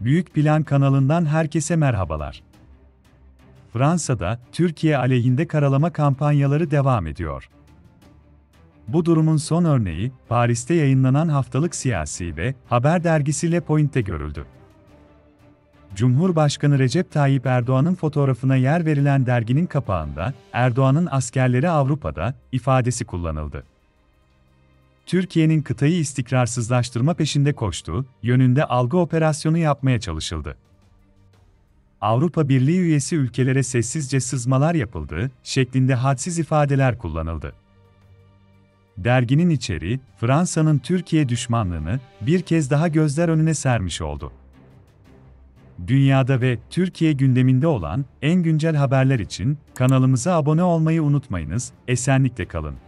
Büyük Plan kanalından herkese merhabalar. Fransa'da, Türkiye aleyhinde karalama kampanyaları devam ediyor. Bu durumun son örneği, Paris'te yayınlanan haftalık siyasi ve haber dergisi Le Point'te görüldü. Cumhurbaşkanı Recep Tayyip Erdoğan'ın fotoğrafına yer verilen derginin kapağında, "Erdoğan'ın askerleri Avrupa'da" ifadesi kullanıldı. Türkiye'nin kıtayı istikrarsızlaştırma peşinde koştuğu yönünde algı operasyonu yapmaya çalışıldı. Avrupa Birliği üyesi ülkelere sessizce sızmalar yapıldı şeklinde hadsiz ifadeler kullanıldı. Derginin içeriği, Fransa'nın Türkiye düşmanlığını bir kez daha gözler önüne sermiş oldu. Dünyada ve Türkiye gündeminde olan en güncel haberler için kanalımıza abone olmayı unutmayınız, esenlikle kalın.